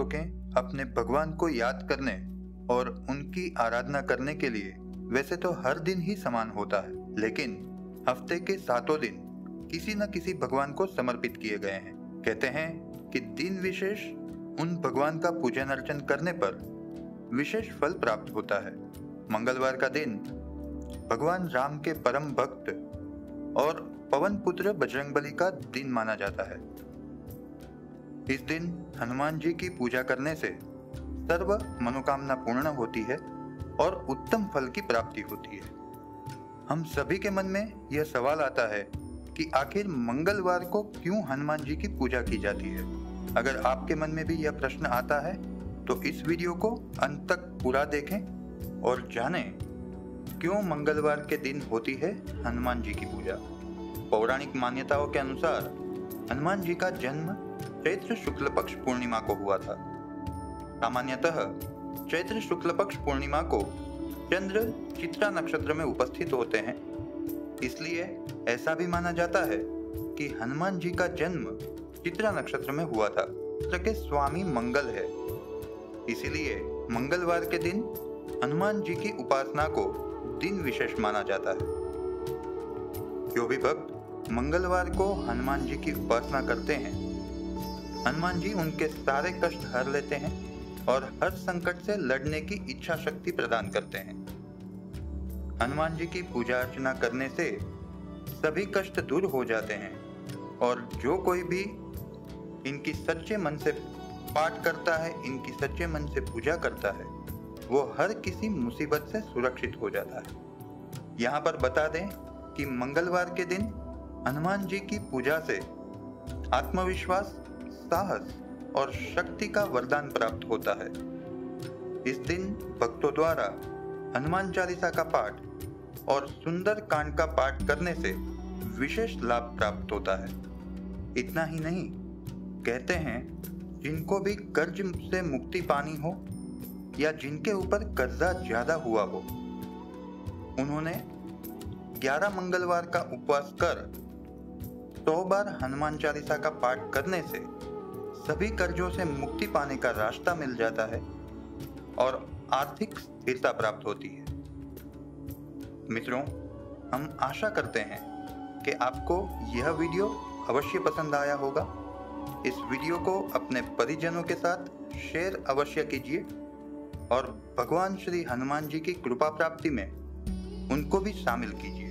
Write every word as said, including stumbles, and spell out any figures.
भक्तों के अपने भगवान को याद करने और उनकी आराधना करने के लिए वैसे तो हर दिन ही समान होता है, लेकिन हफ्ते के सातों दिन किसी न किसी भगवान को समर्पित किए गए हैं। कहते हैं कि दिन विशेष उन भगवान का पूजन अर्चन करने पर विशेष फल प्राप्त होता है। मंगलवार का दिन भगवान राम के परम भक्त और पवन पुत्र बजरंगबली का दिन माना जाता है। इस दिन हनुमान जी की पूजा करने से सर्व मनोकामना पूर्ण होती है और उत्तम फल की प्राप्ति होती है। हम सभी के मन में यह सवाल आता है कि आखिर मंगलवार को क्यों हनुमान जी की पूजा की जाती है। अगर आपके मन में भी यह प्रश्न आता है तो इस वीडियो को अंत तक पूरा देखें और जानें क्यों मंगलवार के दिन होती है हनुमान जी की पूजा। पौराणिक मान्यताओं के अनुसार हनुमान जी का जन्म चैत्र शुक्ल पक्ष पूर्णिमा को हुआ था। सामान्यतः चैत्र शुक्ल पक्ष पूर्णिमा को चंद्र चित्रा नक्षत्र में उपस्थित होते हैं, इसलिए ऐसा भी माना जाता है कि हनुमान जी का जन्म चित्रा नक्षत्र में हुआ था। चित्र के स्वामी मंगल है, इसीलिए मंगलवार के दिन हनुमान जी की उपासना को दिन विशेष माना जाता है। जो भी भक्त मंगलवार को हनुमान जी की उपासना करते हैं, हनुमान जी उनके सारे कष्ट हर लेते हैं और हर संकट से लड़ने की इच्छा शक्ति प्रदान करते हैं। हनुमान जी की पूजा अर्चना करने से सभी कष्ट दूर हो जाते हैं और जो कोई भी इनकी सच्चे मन से पाठ करता है, इनकी सच्चे मन से पूजा करता है, वो हर किसी मुसीबत से सुरक्षित हो जाता है। यहाँ पर बता दें कि मंगलवार के दिन हनुमान जी की पूजा से आत्मविश्वास, साहस और शक्ति का वरदान प्राप्त होता है। इस दिन भक्तों द्वारा हनुमान चालीसा का पाठ और सुंदर कांड का पाठ करने से विशेष लाभ प्राप्त होता है। इतना ही नहीं, कहते हैं जिनको भी कर्ज से मुक्ति पानी हो या जिनके ऊपर कर्जा ज्यादा हुआ हो, उन्होंने ग्यारह मंगलवार का उपवास कर सौ बार हनुमान चालीसा का पाठ करने से सभी कर्जों से मुक्ति पाने का रास्ता मिल जाता है और आर्थिक स्थिरता प्राप्त होती है। मित्रों, हम आशा करते हैं कि आपको यह वीडियो अवश्य पसंद आया होगा। इस वीडियो को अपने परिजनों के साथ शेयर अवश्य कीजिए और भगवान श्री हनुमान जी की कृपा प्राप्ति में उनको भी शामिल कीजिए।